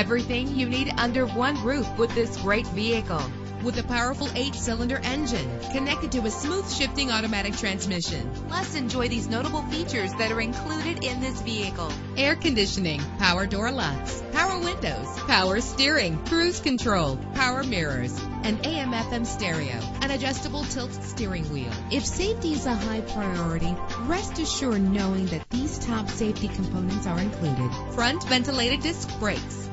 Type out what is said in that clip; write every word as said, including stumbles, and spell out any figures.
Everything you need under one roof with this great vehicle. With a powerful eight-cylinder engine connected to a smooth shifting automatic transmission. Plus, enjoy these notable features that are included in this vehicle. Air conditioning, power door locks, power windows, power steering, cruise control, power mirrors, an A M F M stereo, an adjustable tilt steering wheel. If safety is a high priority, rest assured knowing that these top safety components are included. Front ventilated disc brakes,